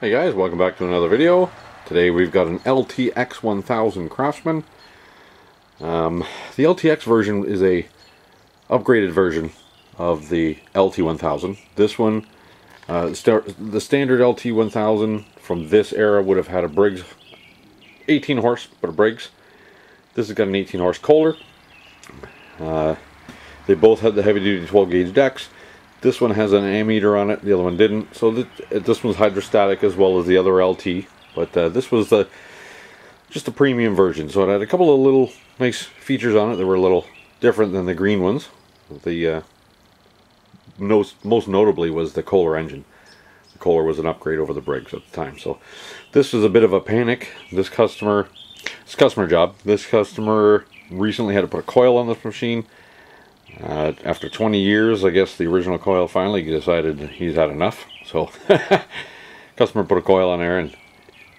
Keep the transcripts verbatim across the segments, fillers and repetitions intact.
Hey guys, welcome back to another video. Today we've got an L T X one thousand Craftsman. Um, the L T X version is a upgraded version of the L T one thousand. This one, uh, st the standard L T one thousand from this era would have had a Briggs, eighteen horse, but a Briggs. This has got an eighteen horse Kohler. Uh, they both had the heavy duty twelve gauge decks. This one has an ammeter on it, the other one didn't. So th this one's hydrostatic as well as the other L T, but uh, this was the just a premium version. So it had a couple of little nice features on it that were a little different than the green ones. The uh, most, most notably was the Kohler engine. The Kohler was an upgrade over the Briggs at the time. So this was a bit of a panic. This customer, this customer job. This customer recently had to put a coil on this machine. Uh, after twenty years, I guess the original coil finally decided he's had enough. So, customer put a coil on there and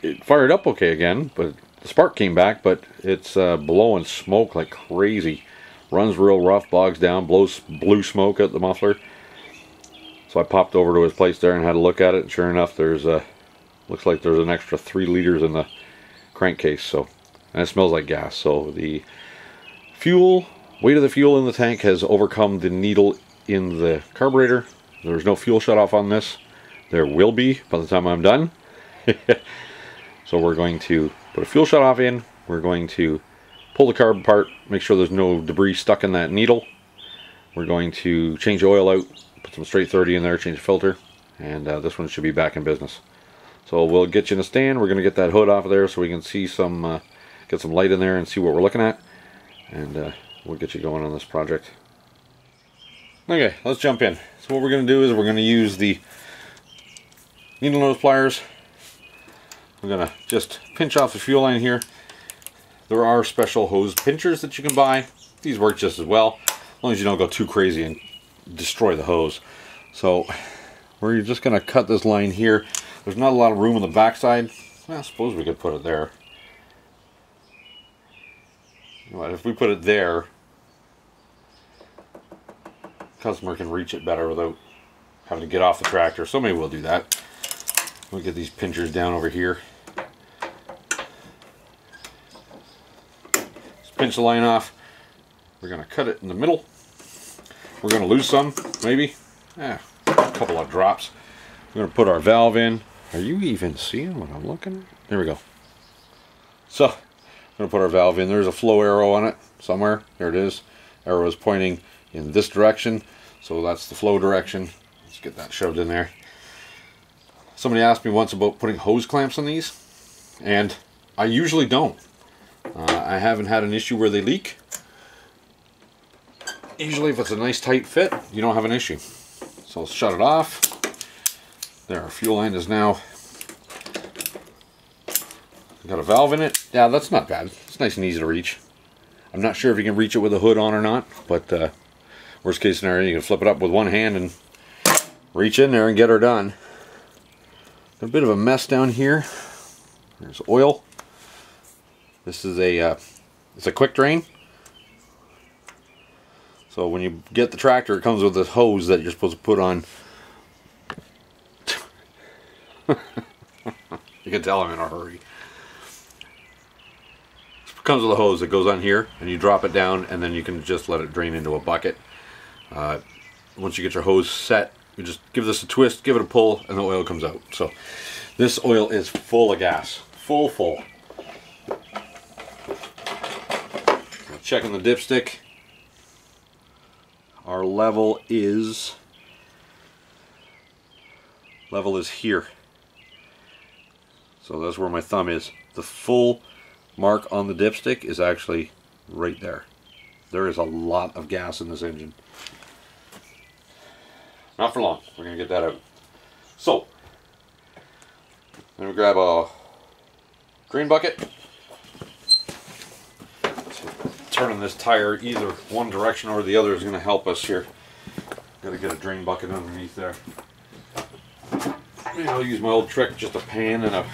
it fired up okay again, but the spark came back, but it's uh, blowing smoke like crazy. Runs real rough, bogs down, blows blue smoke at the muffler. So I popped over to his place there and had a look at it, and sure enough, there's a, looks like there's an extra three liters in the crankcase. So, and it smells like gas. So the fuel... weight of the fuel in the tank has overcome the needle in the carburetor. There's no fuel shutoff on this. There will be by the time I'm done. So we're going to put a fuel shutoff in. We're going to pull the carb apart, make sure there's no debris stuck in that needle. We're going to change the oil out, put some straight thirty in there, change the filter, and uh, this one should be back in business. So we'll get you in a stand. We're going to get that hood off of there so we can see some, uh, get some light in there and see what we're looking at. And uh, we'll get you going on this project. Okay, let's jump in. So what we're going to do is we're going to use the needle nose pliers. We're going to just pinch off the fuel line here. There are special hose pinchers that you can buy. These work just as well, as long as you don't go too crazy and destroy the hose. So we're just going to cut this line here. There's not a lot of room on the backside. Well, I suppose we could put it there. But if we put it there, the customer can reach it better without having to get off the tractor. So maybe we'll do that. We'll get these pinchers down over here. Just pinch the line off. We're going to cut it in the middle. We're going to lose some, maybe. Yeah, a couple of drops. We're going to put our valve in. Are you even seeing what I'm looking at? There we go. So... I'm going to put our valve in. There's a flow arrow on it somewhere. There it is. Arrow is pointing in this direction, so that's the flow direction. Let's get that shoved in there. Somebody asked me once about putting hose clamps on these, and I usually don't. Uh, I haven't had an issue where they leak. Usually if it's a nice tight fit, you don't have an issue. So let's shut it off. There, our fuel line is now... got a valve in it. Yeah, that's not bad. It's nice and easy to reach. I'm not sure if you can reach it with a hood on or not, but uh, worst case scenario, you can flip it up with one hand and reach in there and get her done. A bit of a mess down here. There's oil. This is a uh, it's a quick drain. So when you get the tractor, it comes with this hose that you're supposed to put on. You can tell I'm in a hurry. Comes with a hose that goes on here, and you drop it down, and then you can just let it drain into a bucket. Uh, once you get your hose set, you just give this a twist, give it a pull, and the oil comes out. So this oil is full of gas, full, full. Checking the dipstick, our level is level is here. So that's where my thumb is. The full mark on the dipstick is actually right there. There is a lot of gas in this engine. Not for long. We're going to get that out. So, then we grab a drain bucket. So turning this tire either one direction or the other is going to help us here. Got to get a drain bucket underneath there. Maybe I'll use my old trick, just a pan and a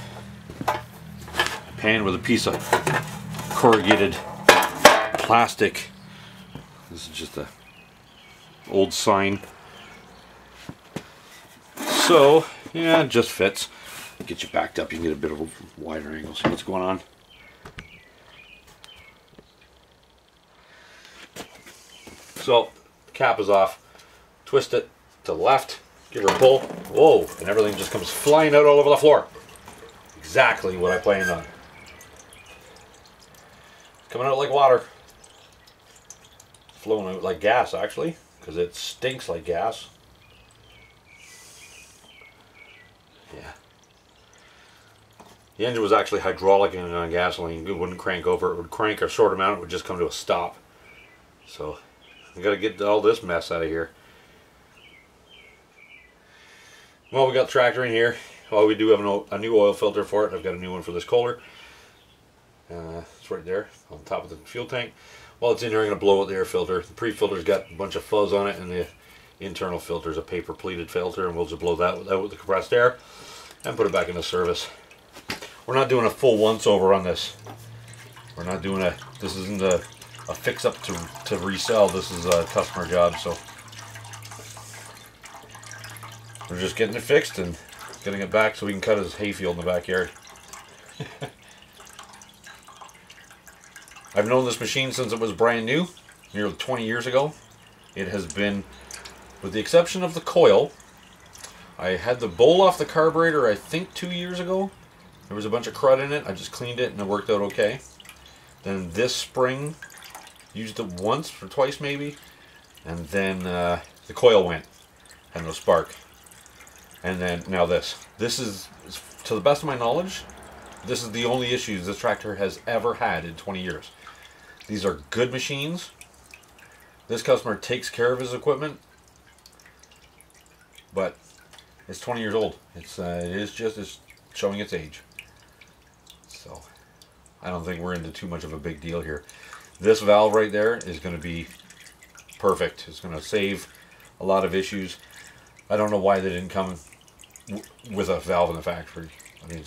pan with a piece of corrugated plastic. This is just a old sign. So yeah, it just fits. get you backed up, you can get a bit of a wider angle, see what's going on. So the cap is off, twist it to the left, give her a pull, whoa, and everything just comes flying out all over the floor. Exactly what I planned on. Coming out like water, flowing out like gas actually, because it stinks like gas. Yeah. The engine was actually hydraulic and on gasoline. It wouldn't crank over. It would crank a short amount. It would just come to a stop. So we got to get all this mess out of here. Well, we got the tractor in here. Well, we do have an, a new oil filter for it. I've got a new one for this Kohler. Uh, it's right there on top of the fuel tank. While it's in here, I'm going to blow out the air filter. The pre-filter's got a bunch of fuzz on it, and the internal filter is a paper pleated filter, and we'll just blow that out with the compressed air and put it back into service. We're not doing a full once over on this. We're not doing a, this isn't a, a fix up to, to resell. This is a customer job, so we're just getting it fixed and getting it back so we can cut his hayfield in the backyard. I've known this machine since it was brand new, nearly twenty years ago. It has been, with the exception of the coil, I had the bowl off the carburetor I think two years ago. There was a bunch of crud in it. I just cleaned it and it worked out okay. Then this spring, used it once or twice maybe, and then uh, the coil went, had no spark. And then now this. This is, to the best of my knowledge, this is the only issues this tractor has ever had in twenty years. These are good machines. This customer takes care of his equipment, but it's twenty years old. It's uh, it is just it's showing its age. So I don't think we're into too much of a big deal here. This valve right there is going to be perfect. It's going to save a lot of issues. I don't know why they didn't come w with a valve in the factory. I mean,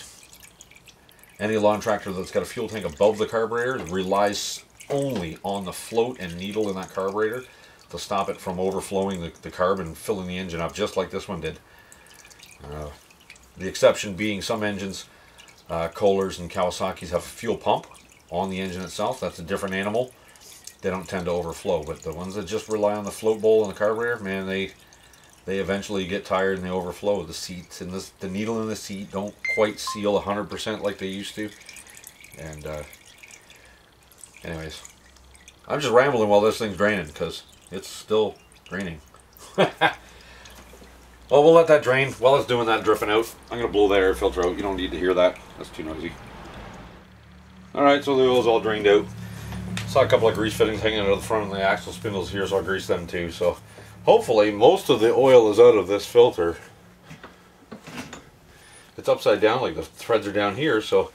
any lawn tractor that's got a fuel tank above the carburetor relies only on the float and needle in that carburetor to stop it from overflowing the, the carb and filling the engine up, just like this one did. Uh, the exception being some engines, uh, Kohlers and Kawasaki's, have a fuel pump on the engine itself. That's a different animal. They don't tend to overflow, but the ones that just rely on the float bowl and the carburetor, man, they they eventually get tired and they overflow. The seats and this, the needle in the seat don't quite seal one hundred percent like they used to. And uh, anyways, I'm just rambling while this thing's draining because it's still draining. Well, we'll let that drain. While it's doing that drifting out, I'm going to blow that air filter out. You don't need to hear that. That's too noisy. Alright, so the oil's all drained out. Saw a couple of grease fittings hanging out of the front of the axle spindles here, so I'll grease them too. So hopefully most of the oil is out of this filter. It's upside down, like the threads are down here, so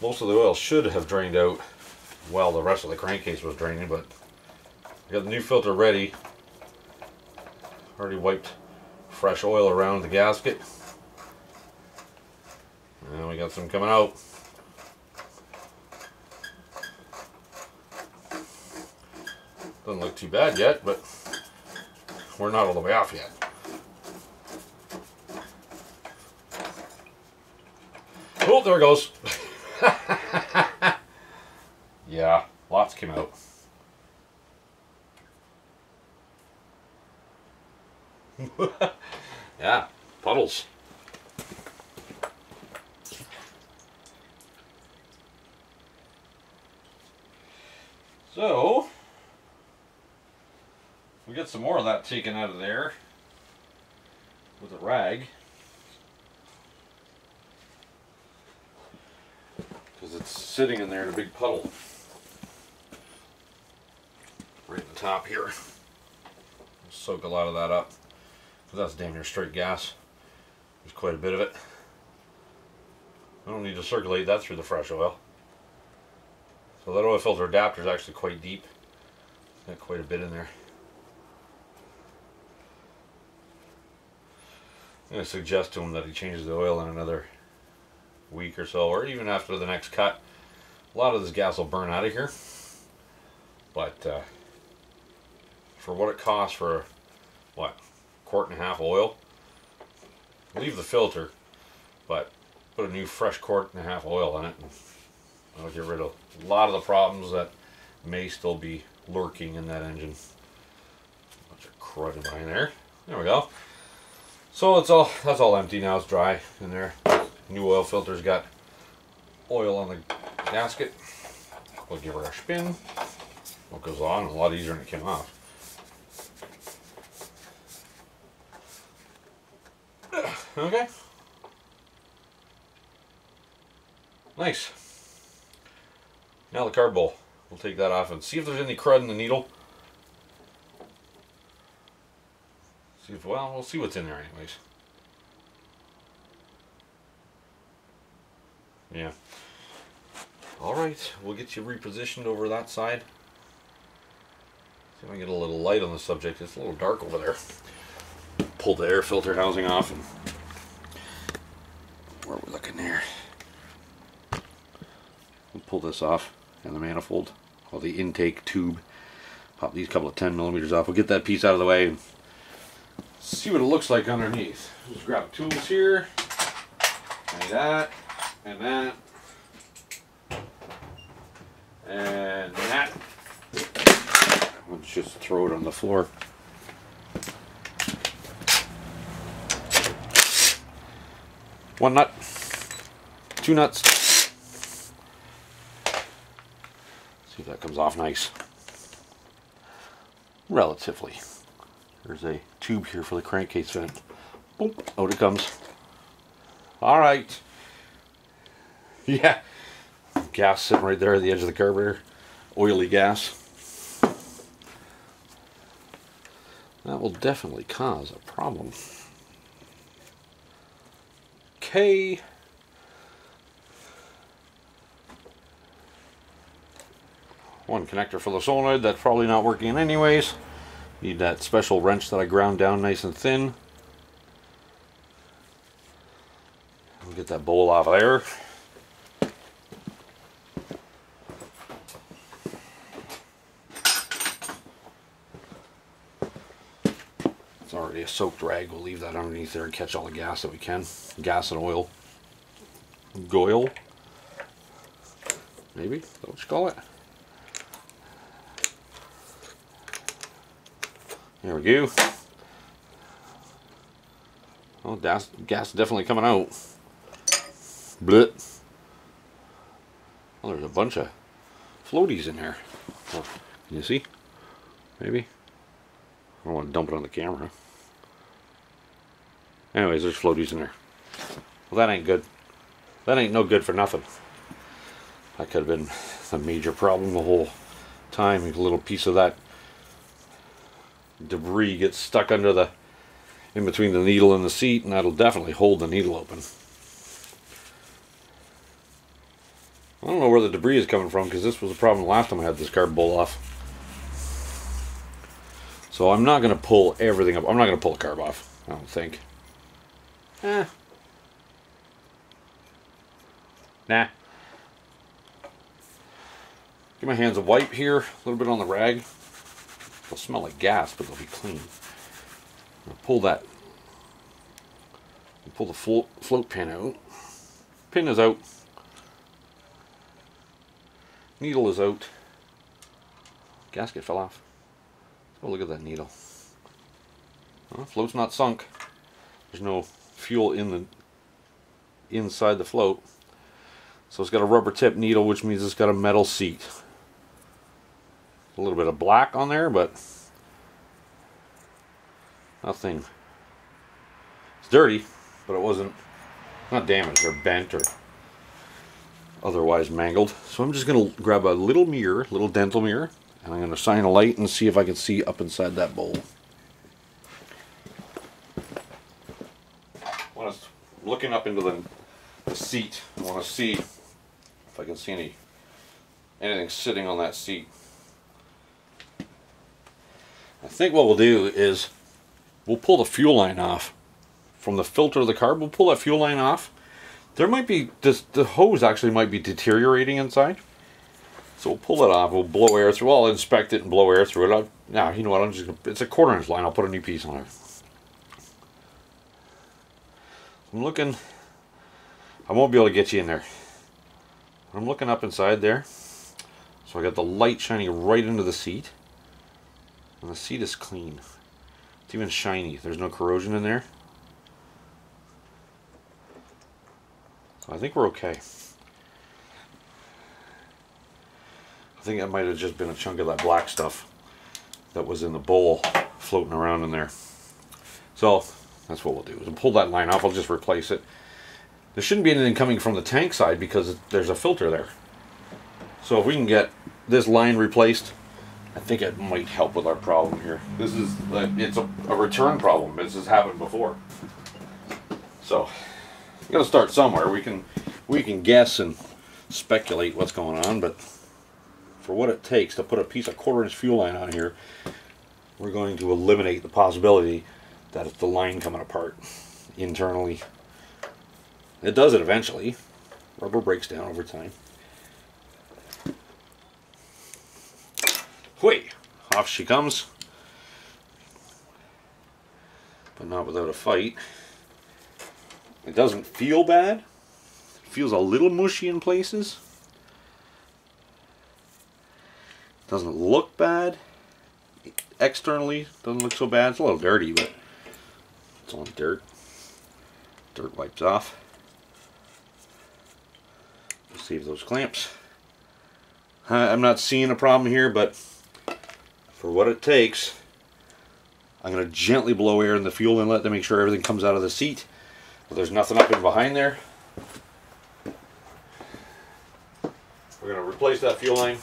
most of the oil should have drained out while the rest of the crankcase was draining, but I got the new filter ready. Already wiped fresh oil around the gasket, and we got some coming out. Doesn't look too bad yet, but we're not all the way off yet. Oh, there it goes. Yeah, lots came out. Yeah, puddles. So we get some more of that taken out of there with a rag, because it's sitting in there in a big puddle right at the top here. Soak a lot of that up. That's damn near straight gas. There's quite a bit of it. I don't need to circulate that through the fresh oil. So that oil filter adapter is actually quite deep. Got quite a bit in there. I'm going to suggest to him that he changes the oil in another week or so, or even after the next cut. A lot of this gas will burn out of here. But uh, for what it costs for, what? quart and a half oil, leave the filter, but put a new fresh quart and a half oil in it. And that'll get rid of a lot of the problems that may still be lurking in that engine. Bunch of crud behind there. There we go. So it's all that's all empty now. It's dry in there. New oil filter's got oil on the gasket. We'll give her a spin. What goes on? A lot easier than it came off. Okay. Nice. Now the carb bowl. We'll take that off and see if there's any crud in the needle. See if, well, we'll see what's in there anyways. Yeah. Alright, we'll get you repositioned over that side. See if I can get a little light on the subject. It's a little dark over there. Pull the air filter housing off and where we're looking there. We'll pull this off and the manifold, or the intake tube. Pop these couple of ten millimeters off. We'll get that piece out of the way and see what it looks like underneath. Just grab tools here, like that, and that, and that. Let's just throw it on the floor. One nut, two nuts. See if that comes off nice. Relatively. There's a tube here for the crankcase vent. Boom, out it comes. All right. Yeah. Gas sitting right there at the edge of the carburetor. Oily gas. That will definitely cause a problem. Hey, one connector for the solenoid, that's probably not working anyways. Need that special wrench that I ground down nice and thin. We'll get that bowl off of there. A soaked rag, we'll leave that underneath there and catch all the gas that we can. Gas and oil. Goil. Maybe? Is that what you call it? There we go. Oh, gas, gas definitely coming out. Blit. Oh, there's a bunch of floaties in here. Oh, can you see? Maybe? I don't want to dump it on the camera. Anyways, there's floaties in there. Well, that ain't good. That ain't no good for nothing. That could have been a major problem the whole time. A little piece of that debris gets stuck under the, in between the needle and the seat, and that'll definitely hold the needle open. I don't know where the debris is coming from, because this was a problem last time I had this carb bowl off. So I'm not going to pull everything up. I'm not going to pull the carb off, I don't think. Eh. Nah. Give my hands a wipe here, a little bit on the rag. They'll smell like gas, but they'll be clean. I'll pull that. I'll pull the float, float pin out. Pin is out. Needle is out. Gasket fell off. Oh, look at that needle. Well, float's not sunk. There's no fuel in the inside the float. So it's got a rubber tip needle, which means it's got a metal seat. A little bit of black on there, but nothing. It's dirty, but it wasn't not damaged or bent or otherwise mangled. So I'm just gonna grab a little mirror, little dental mirror, and I'm gonna shine a light and see if I can see up inside that bowl. When I'm looking up into the, the seat, I want to see if I can see any anything sitting on that seat. I think what we'll do is we'll pull the fuel line off from the filter of the carb. We'll pull that fuel line off. There might be this, the hose actually might be deteriorating inside. So we'll pull it off, we'll blow air through, I'll inspect it and blow air through it. Now, nah, you know what, I'm just gonna, it's a quarter inch line, I'll put a new piece on it. I'm looking, I won't be able to get you in there. I'm looking up inside there. So I got the light shining right into the seat. And the seat is clean. It's even shiny. There's no corrosion in there. So I think we're okay. I think that might have just been a chunk of that black stuff that was in the bowl floating around in there. So that's what we'll do. We'll pull that line off. I'll just replace it. There shouldn't be anything coming from the tank side because there's a filter there. So if we can get this line replaced, I think it might help with our problem here. This is a, it's a, a return problem. This has happened before. So we got to start somewhere. We can we can guess and speculate what's going on, but for what it takes to put a piece of quarter-inch fuel line on here, we're going to eliminate the possibility that it's the line coming apart internally. It does it eventually. Rubber breaks down over time. Whee! Off she comes. But not without a fight. It doesn't feel bad. It feels a little mushy in places. It doesn't look bad. Externally, doesn't look so bad. It's a little dirty, but it's all dirt. Dirt wipes off. We'll save those clamps. I'm not seeing a problem here, but for what it takes, I'm going to gently blow air in the fuel inlet to make sure everything comes out of the seat. But there's nothing up in behind there. We're going to replace that fuel line.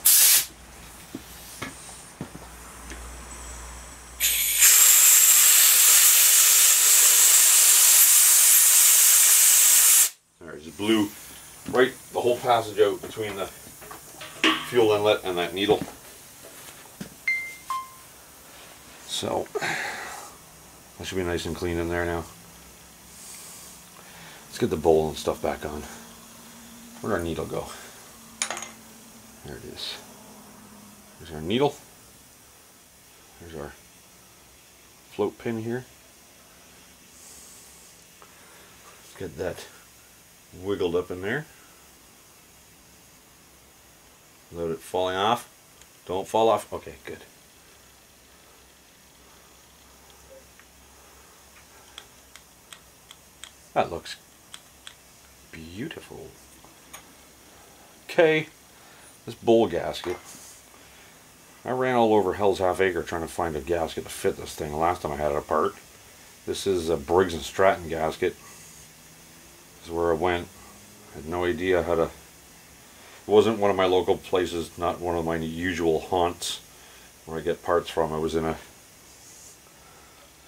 There, it just blew right the whole passage out between the fuel inlet and that needle. So that should be nice and clean in there now. Let's get the bowl and stuff back on. Where'd our needle go? There it is. There's our needle. There's our float pin here. Let's get that wiggled up in there. Without it falling off. Don't fall off. Okay, good. That looks beautiful. Okay, this bowl gasket. I ran all over Hell's Half Acre trying to find a gasket to fit this thing. Last time I had it apart. This is a Briggs and Stratton gasket. This is where I went. I had no idea how to. It wasn't one of my local places, not one of my usual haunts where I get parts from. I was in a,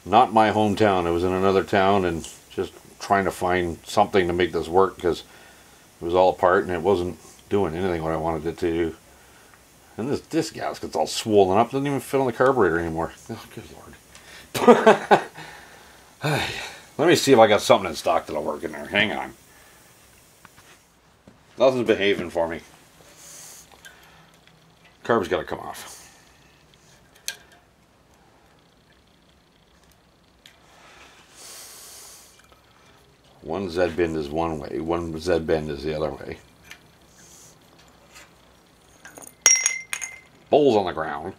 not my hometown, I was in another town and just trying to find something to make this work because it was all apart and it wasn't doing anything what I wanted it to do. And this disc gasket's all swollen up, doesn't even fit on the carburetor anymore. Oh, good lord. Let me see if I got something in stock that'll work in there. Hang on. Nothing's behaving for me. Carb's got to come off. One Z bend is one way, one Z bend is the other way. Bowl's on the ground.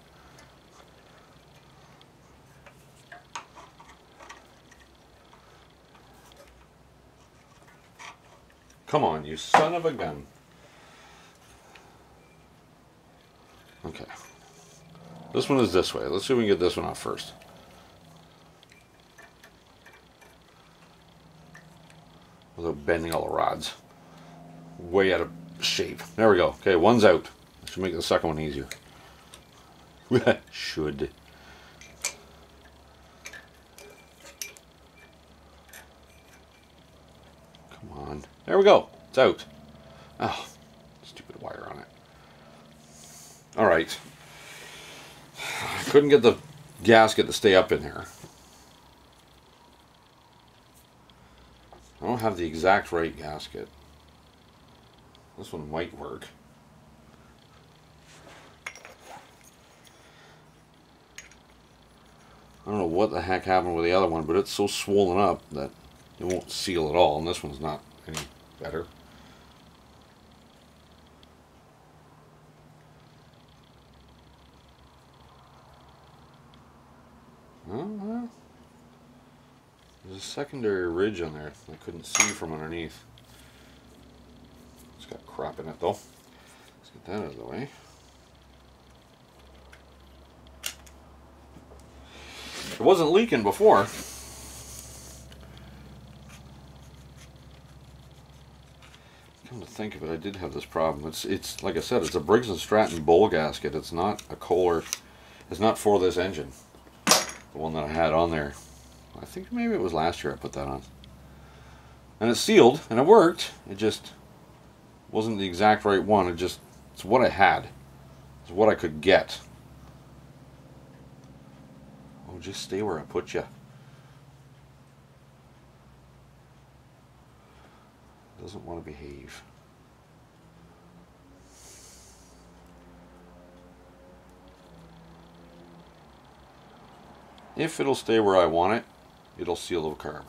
Come on, you son of a gun. Okay. This one is this way. Let's see if we can get this one off first. Without bending all the rods. Way out of shape. There we go. Okay, one's out. That should make the second one easier. Should. There we go. It's out. Oh, stupid wire on it. All right. I couldn't get the gasket to stay up in there. I don't have the exact right gasket. This one might work. I don't know what the heck happened with the other one, but it's so swollen up that it won't seal at all, and this one's not any better. Mm-hmm. There's a secondary ridge on there that I couldn't see from underneath. It's got crap in it though. Let's get that out of the way. It wasn't leaking before. Come to think of it, I did have this problem. It's it's like I said, it's a Briggs and Stratton bowl gasket. It's not a Kohler. It's not for this engine. The one that I had on there. I think maybe it was last year I put that on. And it's sealed and it worked. It just wasn't the exact right one. It just it's what I had. It's what I could get. Oh, just stay where I put you. Doesn't want to behave. If it'll stay where I want it, it'll seal the carb.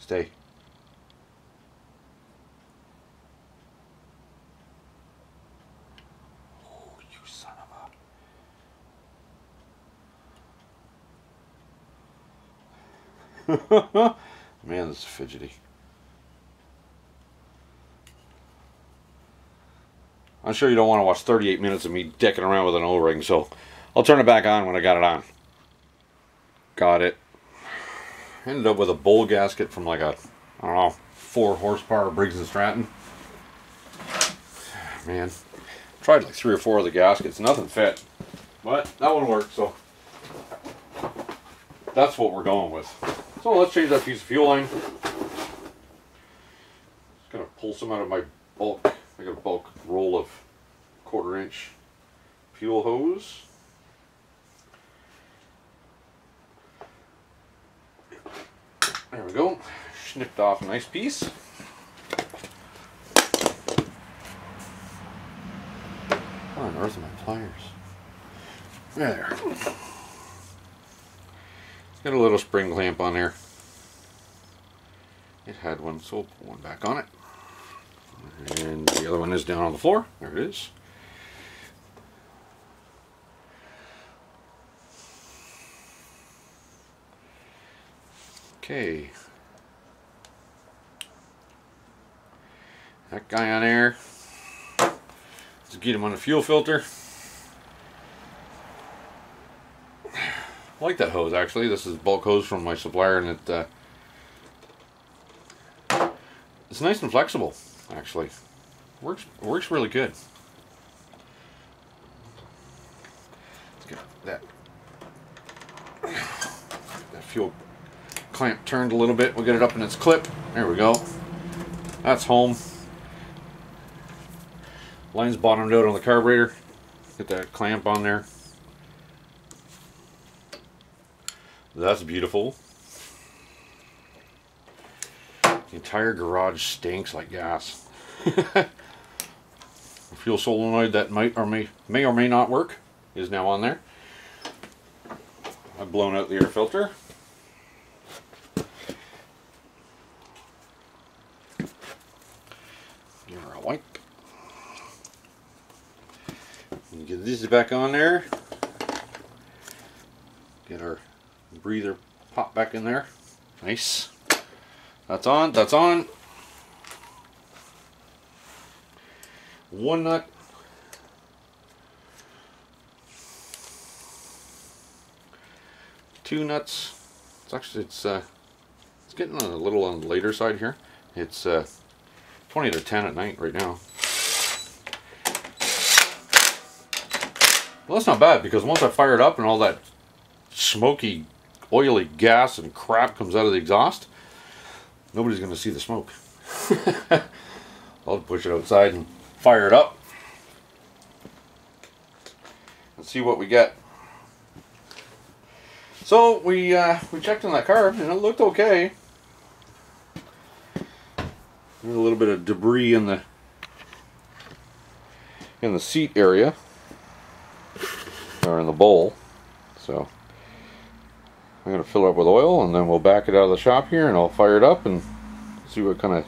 Stay. Oh, you son of a... Man, this is fidgety. I'm sure you don't want to watch thirty-eight minutes of me dicking around with an O-ring, so I'll turn it back on when I got it on. Got it. Ended up with a bowl gasket from like a, I don't know, four horsepower Briggs and Stratton. Man, tried like three or four of the gaskets, nothing fit. But that one worked, so that's what we're going with. So let's change that piece of fuel line. Just gonna pull some out of my bulk. I got a bulk roll of quarter inch fuel hose. There we go. Snipped off a nice piece. What on earth are my pliers? There. It's got a little spring clamp on there. It had one, so we'll put one back on it. And the other one is down on the floor. There it is. Okay. That guy on there. Let's get him on the fuel filter. I like that hose actually. This is bulk hose from my supplier, and it uh, it's nice and flexible. Actually, works works really good. Let's get that that fuel clamp turned a little bit. We'll get it up in its clip. There we go. That's home. Line's bottomed out on the carburetor. Get that clamp on there. That's beautiful. The entire garage stinks like gas. The fuel solenoid that might or may, may or may not work is now on there. I've blown out the air filter. Give her a wipe. Get these back on there. Get our breather pop back in there. Nice. That's on, that's on. One nut. Two nuts. It's actually, it's uh, it's getting a little on the later side here. It's uh, twenty to ten at night right now. Well, that's not bad, because once I fire it up and all that smoky, oily gas and crap comes out of the exhaust, nobody's going to see the smoke. I'll push it outside and fire it up. Let's see what we get. So we uh, we checked on that carb and it looked okay. There's a little bit of debris in the in the seat area or in the bowl. So I'm going to fill it up with oil and then we'll back it out of the shop here and I'll fire it up and see what kind of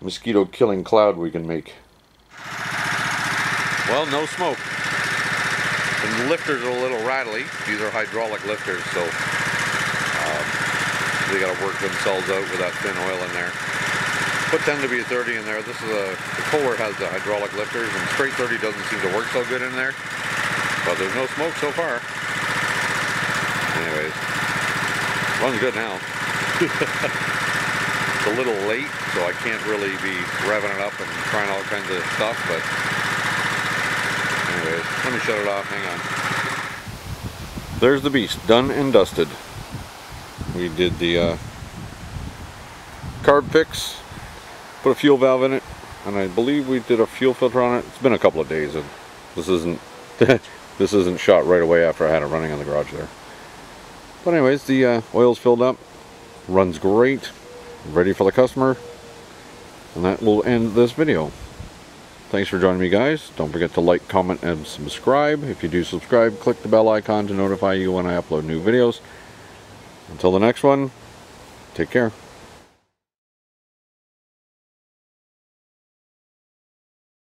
mosquito killing cloud we can make. Well, no smoke. The lifters are a little rattly. These are hydraulic lifters, so um, they got to work themselves out with that thin oil in there. Put ten to be thirty in there. This is a, the Kohler has the hydraulic lifters, and straight thirty doesn't seem to work so good in there. But there's no smoke so far. Anyways, runs good now. It's a little late, so I can't really be revving it up and trying all kinds of stuff. But anyways, let me shut it off. Hang on. There's the beast, done and dusted. We did the uh, carb fix. Put a fuel valve in it, and I believe we did a fuel filter on it. It's been a couple of days, and this isn't this isn't shot right away after I had it running in the garage there. But anyways, the uh, oil's filled up, runs great, ready for the customer, and that will end this video. Thanks for joining me, guys. Don't forget to like, comment, and subscribe. If you do subscribe, click the bell icon to notify you when I upload new videos. Until the next one, take care.